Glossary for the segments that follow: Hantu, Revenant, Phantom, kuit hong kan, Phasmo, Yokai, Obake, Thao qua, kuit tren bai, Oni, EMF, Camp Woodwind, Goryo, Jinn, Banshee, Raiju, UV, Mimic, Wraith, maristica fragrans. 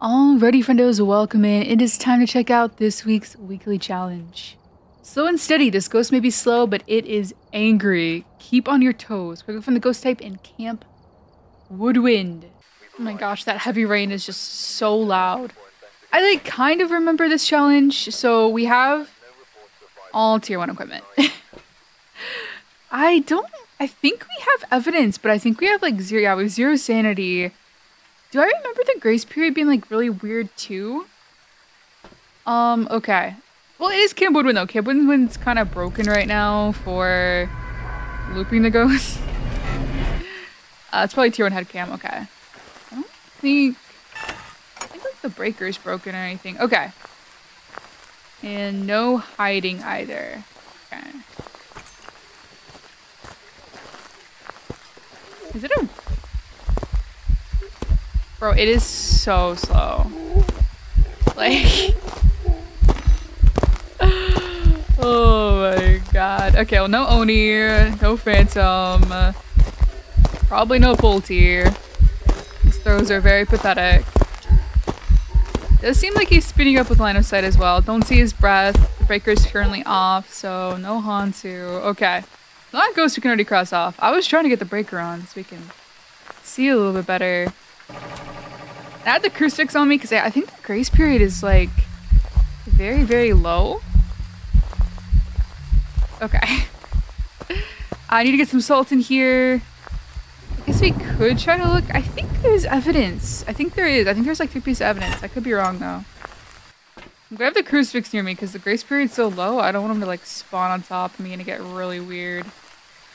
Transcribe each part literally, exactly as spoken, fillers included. Alrighty, friendos, welcome in. It is time to check out this week's weekly challenge. Slow and steady. This ghost may be slow, but it is angry. Keep on your toes. Quick from the ghost type in Camp Woodwind. Oh my gosh, that heavy rain is just so loud. I like kind of remember this challenge. So we have all tier one equipment. I don't, I think we have evidence, but I think we have like zero, yeah, we have zero sanity. Do I remember the grace period being like really weird too? Um, okay. Well, it is Camp Woodwind though. Camp Woodwind's kind of broken right now for looping the ghost. Uh, it's probably tier one head cam, okay. I don't think, I think like the breaker's broken or anything. Okay. And no hiding either. Okay. Is it a... Bro, it is so slow. Like... Oh my god. Okay, well no Oni, no Phantom. Probably no Boltier. His throws are very pathetic. Does seem like he's speeding up with line of sight as well. Don't see his breath. The breaker's currently off, so no Hantu. Okay. A lot of ghosts we can already cross off. I was trying to get the breaker on so we can see a little bit better. I had the crucifix on me because I think the grace period is like very, very low. Okay. I need to get some salt in here. I guess we could try to look. I think there's evidence. I think there is. I think there's like three pieces of evidence. I could be wrong though. I'm gonna have the crucifix near me because the grace period's so low. I don't want him to like spawn on top of me and it get really weird.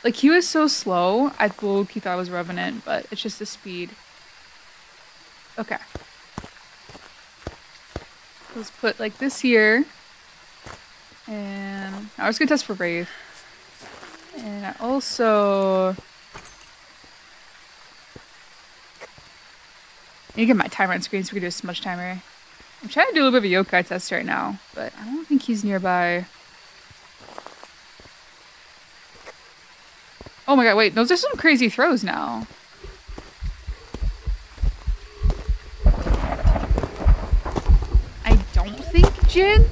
Like he was so slow, I thought he thought it was Revenant, but it's just the speed. Okay. Let's put like this here. And I was gonna test for Wraith. And I also I need to get my timer on screen so we can do a smudge timer. I'm trying to do a little bit of a yokai test right now, but I don't think he's nearby. Oh my god, wait, those are some crazy throws now. I don't think Jinn.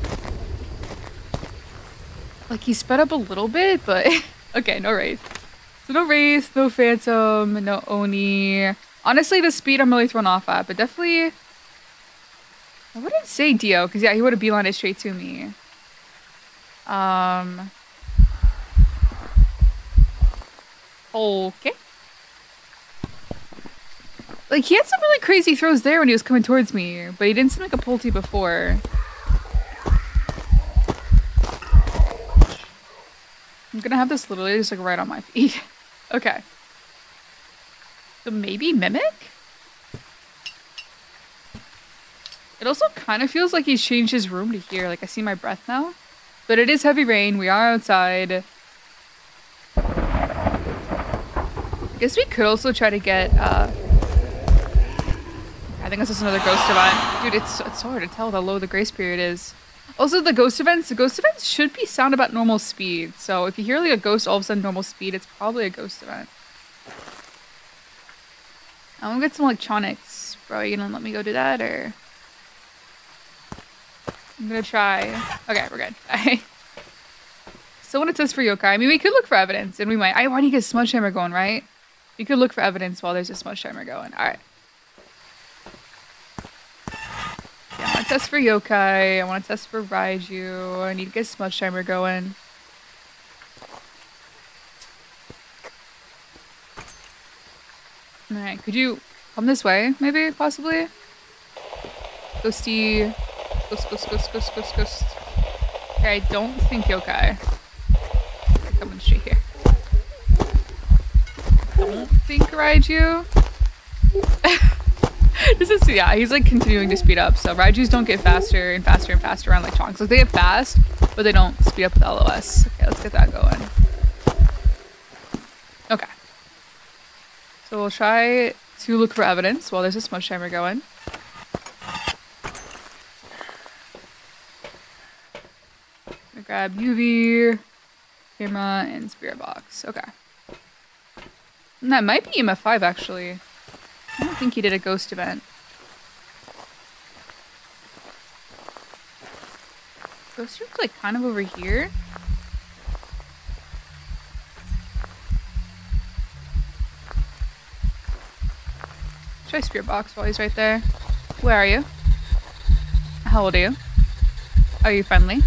Like, he sped up a little bit, but... Okay, no Wraith. So no Wraith, no Phantom, no Oni. Honestly, the speed I'm really thrown off at, but definitely... I wouldn't say Dio, because yeah, he would have beelined it straight to me. Um... Okay. Like, he had some really crazy throws there when he was coming towards me, but he didn't seem like a Polty before. I'm gonna have this literally just like right on my feet. Okay. So maybe Mimic? It also kind of feels like he's changed his room to here. Like I see my breath now. But it is heavy rain. We are outside. I guess we could also try to get, uh... I think that's just another ghost event. Dude, it's, it's so hard to tell how low the grace period is. Also, the ghost events, the ghost events should be sound about normal speed. So if you hear like a ghost all of a sudden normal speed, it's probably a ghost event. I want to get some electronics. Bro, are you going to let me go do that or? I'm going to try. Okay, we're good. I still want to test for yokai. I mean, we could look for evidence and we might. I want to get a smudge timer going, right? We could look for evidence while there's a smudge timer going. All right. I want to test for yokai. I want to test for Raiju. I need to get smudge timer going. Alright, could you come this way, maybe, possibly? Ghosty. Ghost, ghost, ghost, ghost, ghost, ghost. Okay, I don't think yokai. They're coming straight here. I don't think Raiju. This is, yeah, he's like continuing to speed up. So Raijus don't get faster and faster and faster around like chunks. Like they get fast, but they don't speed up with L O S. Okay, let's get that going. Okay. So we'll try to look for evidence while there's a smudge timer going. We'll grab U V, camera, and spirit box. Okay. And that might be E M F five actually. I don't think he did a ghost event. Ghost Room's like kind of over here. Try Spirit Box while he's right there. Where are you? How old are you? Are you friendly?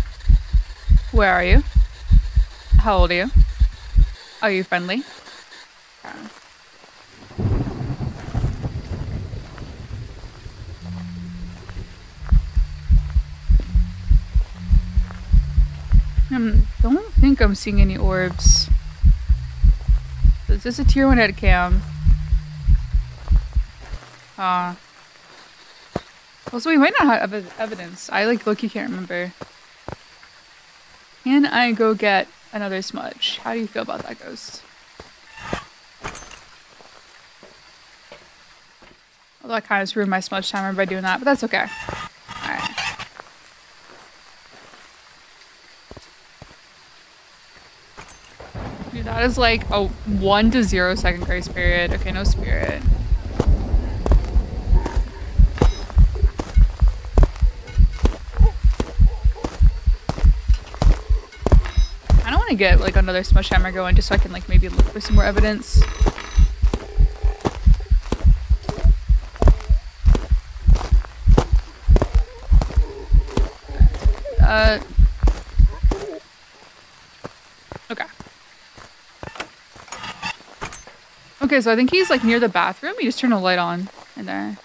Where are you? How old are you? Are you friendly? Okay. I don't think I'm seeing any orbs. Is this a tier one head cam? Ah. Uh, Also, we might not have evidence. I, like, look, you can't remember. Can I go get another smudge? How do you feel about that, ghost? Although I kind of just ruined my smudge timer by doing that, but that's okay. Alright. Dude, that is like a one to zero second grace period. Okay, no spirit. To get like another smudge hammer going just so I can like maybe look for some more evidence. Uh okay. Okay, so I think he's like near the bathroom. You just turn the light on in there.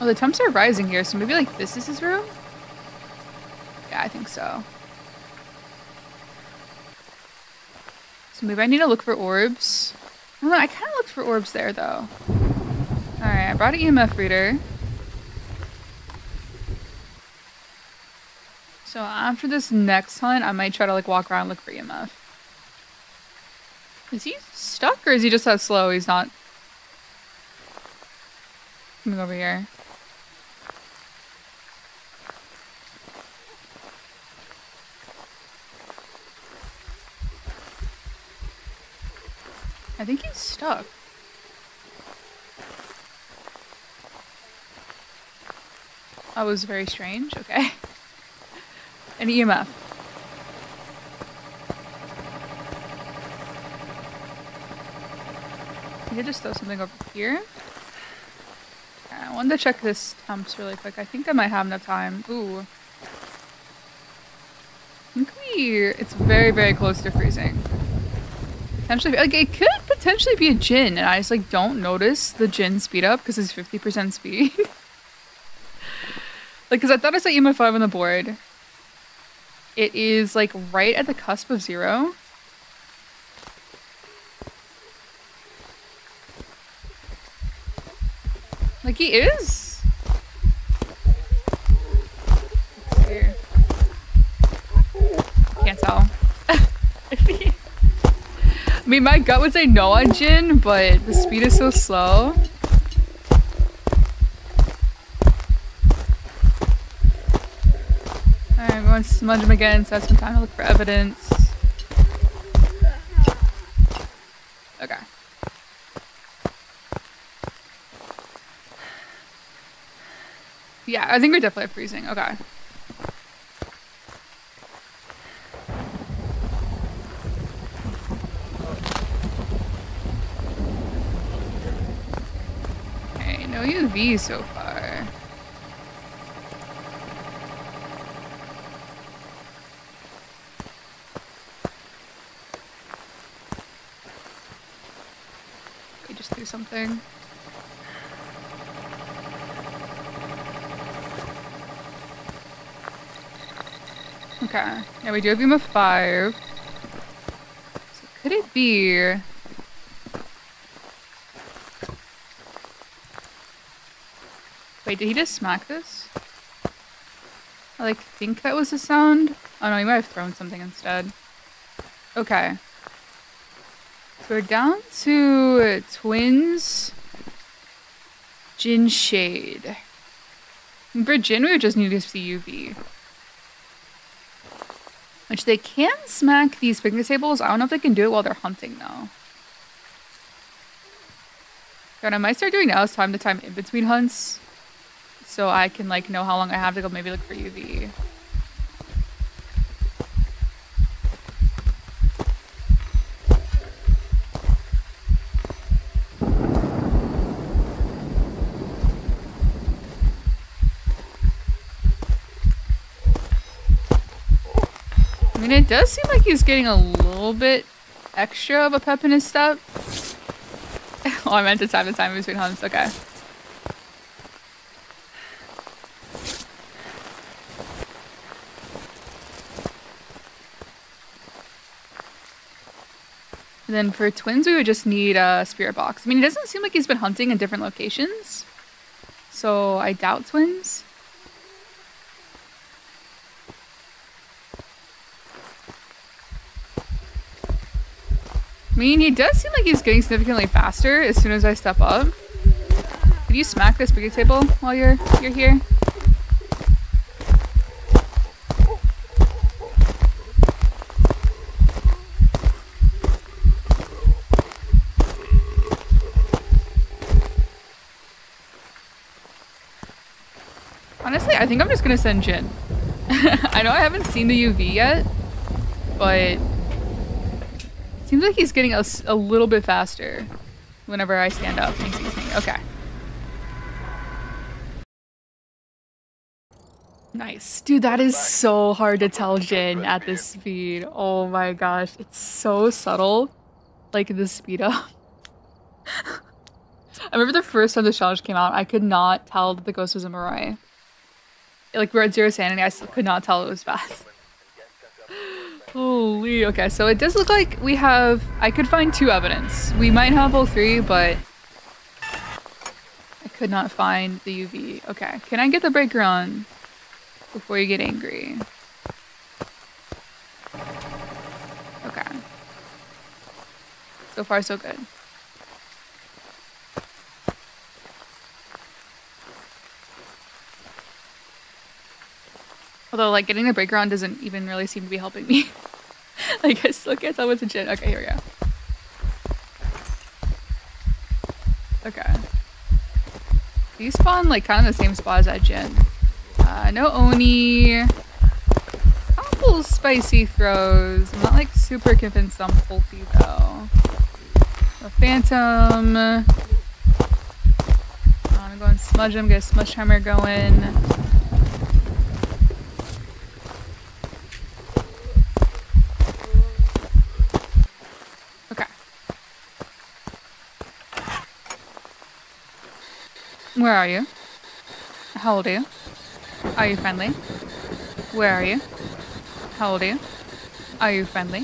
Oh, the temps are rising here, so maybe like this is his room? Yeah, I think so. So maybe I need to look for orbs. I don't know, I kind of looked for orbs there though. Alright, I brought an E M F reader. So after this next hunt, I might try to like walk around and look for E M F. Is he stuck or is he just that slow? He's not coming over here. I think he's stuck. That was very strange. Okay. An E M F. Did I just throw something over here? Okay, I wanted to check this temps really quick. I think I might have enough time. Ooh. I think we... It's very, very close to freezing. Potentially, like, it could potentially be a Jinn, and I just like don't notice the Jinn speed up because it's fifty percent speed. Like, because I thought I saw E M F five on the board. It is like right at the cusp of zero. Like, he is. It's here. Can't tell. I mean, my gut would say no on Jinn, but the speed is so slow. Alright, I'm going to smudge him again, so I have some time to look for evidence. Okay. Yeah, I think we're definitely at freezing. Okay. U V so far. We just do something. Okay. Now we do have beam of five. So could it be? Wait, did he just smack this? I like think that was the sound. Oh no, he might have thrown something instead. Okay. So we're down to uh, twins. Jinn Shade. And for Jinn, we would just need to see U V. Which they can smack these picnic tables. I don't know if they can do it while they're hunting though. What I might start doing now is time to time in between hunts, so I can like know how long I have to go. Maybe look for U V. I mean, it does seem like he's getting a little bit extra of a pep in his step. Oh, I meant to time the time between hunts. Okay. And then for twins, we would just need a spirit box. I mean, it doesn't seem like he's been hunting in different locations, so I doubt twins. I mean, he does seem like he's getting significantly faster as soon as I step up. Could you smack this big table while you're you're here? Honestly, I think I'm just gonna send Jinn. I know I haven't seen the U V yet, but seems like he's getting a, a little bit faster whenever I stand up and he sees me. Okay. Nice. Dude, that is so hard to tell Jinn at this speed. Oh my gosh. It's so subtle. Like the speed up. I remember the first time the challenge came out, I could not tell that the ghost was a Mirai. Like, we're at zero sanity, I still could not tell it was fast. Holy, okay, so it does look like we have, I could find two evidence. We might have all three, but I could not find the U V. Okay, can I get the breaker on before you get angry? Okay. So far, so good. Although, like, getting the breaker on doesn't even really seem to be helping me. Like, I still can't tell what's a Jinn. Okay, here we go. Okay. These spawn, like, kind of the same spot as that Jinn. Uh, no Oni. Couple spicy throws. I'm not, like, super convinced on Pulpy, though. A Phantom. I'm gonna go and smudge him, get a smudge timer going. Where are you? How old are you? Are you friendly? Where are you? How old are you? Are you friendly?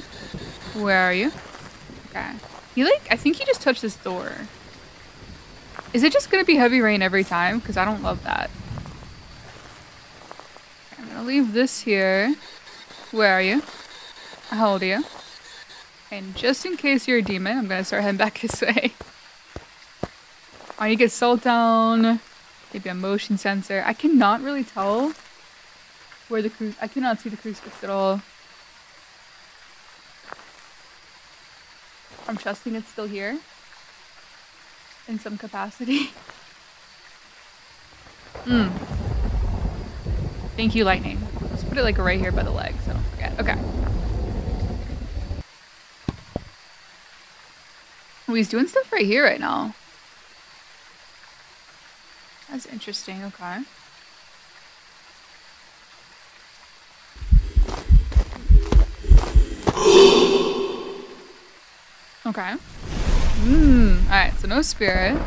Where are you? Okay. He like, I think he just touched this door. Is it just gonna be heavy rain every time? Because I don't love that. Okay, I'm gonna leave this here. Where are you? How old are you? And just in case you're a demon, I'm gonna start heading back this way. I need to get salt down, maybe a motion sensor. I cannot really tell where the cruise, I cannot see the crucifix at all. I'm trusting it's still here in some capacity. Mm. Thank you, lightning. Let's put it like right here by the leg, so don't forget. Okay. Oh, he's doing stuff right here right now. That's interesting, okay. Okay. Mmm, alright, so no spirit.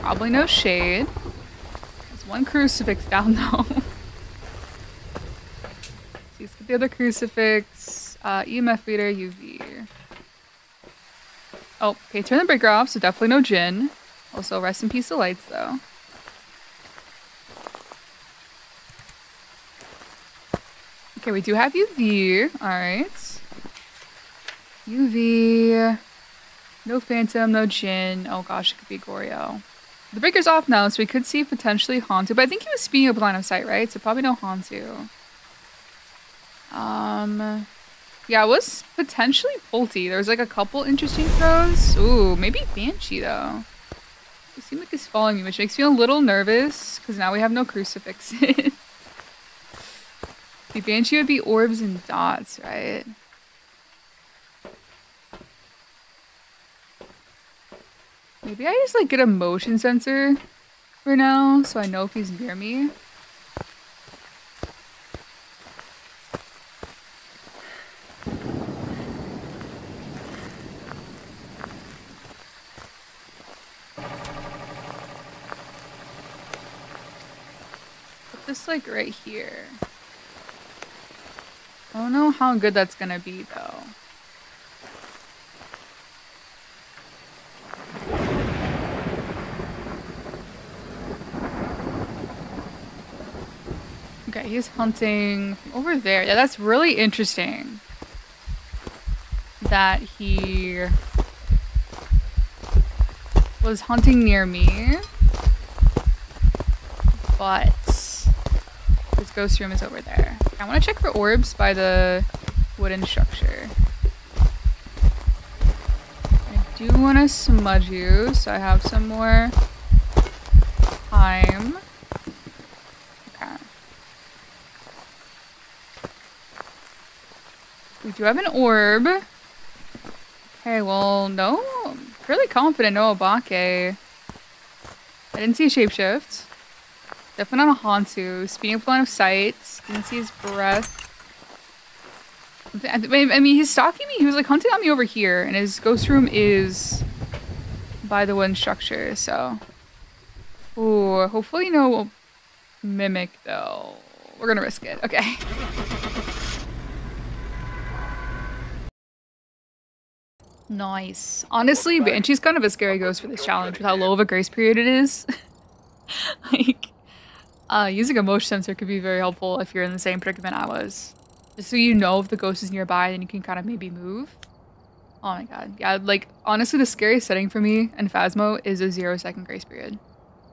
Probably no shade. There's one crucifix down though. Let's get the other crucifix. Uh, E M F reader, U V. Oh, okay, turn the breaker off, so definitely no Jinn. Also, rest in peace the lights though. Okay, we do have U V, all right. U V, no Phantom, no Jinn. Oh gosh, it could be Goryo. The breaker's off now, so we could see potentially Hantu, but I think he was speeding up line of sight, right? So probably no Hantu. Um, yeah, it was potentially Pulty. There was like a couple interesting throws. Ooh, maybe Banshee though. You seem like it's following me, which makes me a little nervous, because now we have no crucifixes. The Banshee would be orbs and dots, right? Maybe I just like get a motion sensor for now, so I know if he's near me. Put this like right here. I don't know how good that's gonna be though. Okay, he's hunting over there. Yeah, that's really interesting that he was hunting near me, but his ghost room is over there. I want to check for orbs by the wooden structure. I do want to smudge you, so I have some more time. We do have an orb. Okay, well, no. I'm really confident, no Obake. I didn't see a shapeshift. Definitely not a Hantu. Speeding up line of sight. Didn't see his breath. I mean, he's stalking me. He was like hunting on me over here, and his ghost room is by the wooden structure, so. Ooh, hopefully no Mimic, though. We're gonna risk it. Okay. Nice. Honestly, Banshee's kind of a scary ghost for this challenge with how low of a grace period it is. Like, uh, using a motion sensor could be very helpful if you're in the same predicament I was. Just so you know if the ghost is nearby, then you can kind of maybe move. Oh my god. Yeah, like, honestly, the scariest setting for me in Phasmo is a zero second grace period.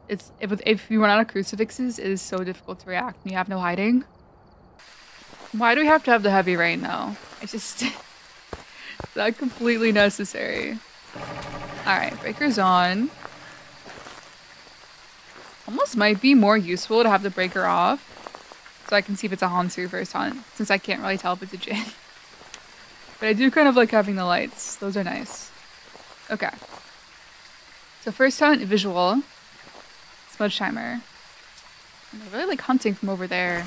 It's if, if you run out of crucifixes, it is so difficult to react and you have no hiding. Why do we have to have the heavy rain, though? I just... Is that completely necessary? Alright, breaker's on. Almost might be more useful to have the breaker off. So I can see if it's a Hansu first on, since I can't really tell if it's a Jinn. But I do kind of like having the lights. Those are nice. Okay. So first on visual. Smudge timer. And I really like hunting from over there.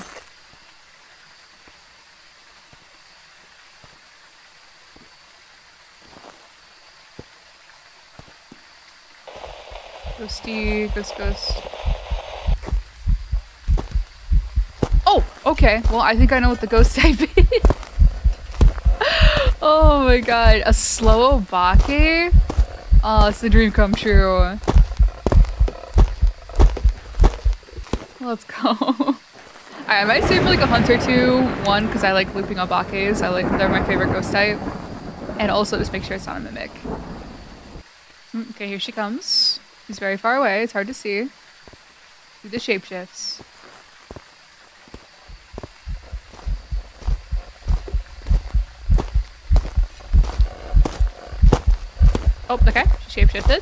Ghosty, ghost, ghost. Oh, okay. Well, I think I know what the ghost type is. Oh my god. A slow Obake? Oh, it's the dream come true. Let's go. Alright, I might save for like a hunt or two. One, because I like looping Obakes. I like, they're my favorite ghost type. And also just make sure it's not a Mimic. Okay, here she comes. He's very far away, it's hard to see. Do the shapeshifts. Oh, okay, she shapeshifted.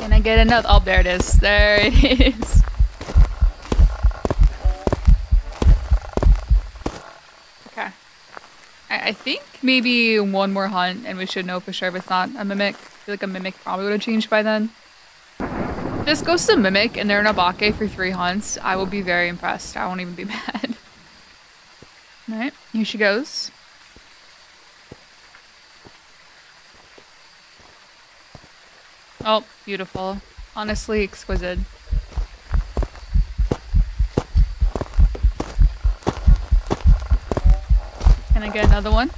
Can I get another? Oh, there it is. There it is. I think maybe one more hunt and we should know for sure if it's not a Mimic. I feel like a Mimic probably would have changed by then. If this goes to Mimic and they're in Obake for three hunts, I will be very impressed. I won't even be mad. Alright, here she goes. Oh, beautiful. Honestly, exquisite. Can I get another one?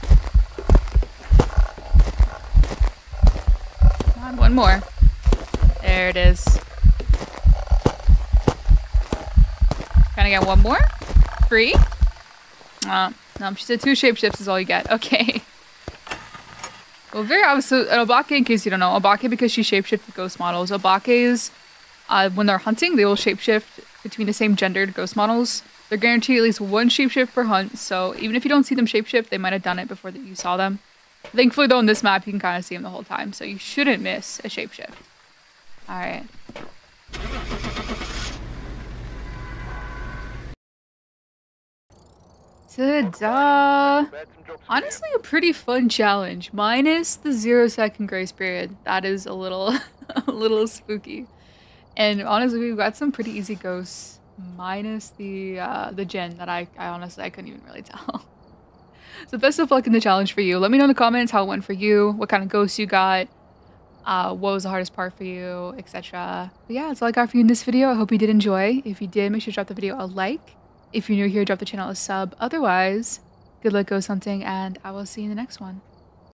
Come on, one more. There it is. Can I get one more? Three? Oh, no, she said two shapeshifts is all you get. Okay. Well, very obviously, an Obake, in case you don't know, Obake, because she shapeshifts with ghost models. Obakes, uh, when they're hunting, they will shapeshift between the same gendered ghost models. They're guaranteed at least one shapeshift per hunt, so even if you don't see them shapeshift, they might have done it before that you saw them. Thankfully, though, on this map, you can kind of see him the whole time, so you shouldn't miss a shapeshift. All right. Ta-da! Honestly, a pretty fun challenge, minus the zero second grace period. That is a little, a little spooky. And honestly, we've got some pretty easy ghosts, minus the uh, the Jinn that I, I honestly I couldn't even really tell. So best of luck in the challenge for you. Let me know in the comments how it went for you, what kind of ghosts you got, uh, what was the hardest part for you, et cetera. But yeah, that's all I got for you in this video. I hope you did enjoy. If you did, make sure to drop the video a like. If you're new here, drop the channel a sub. Otherwise, good luck ghost hunting, and I will see you in the next one.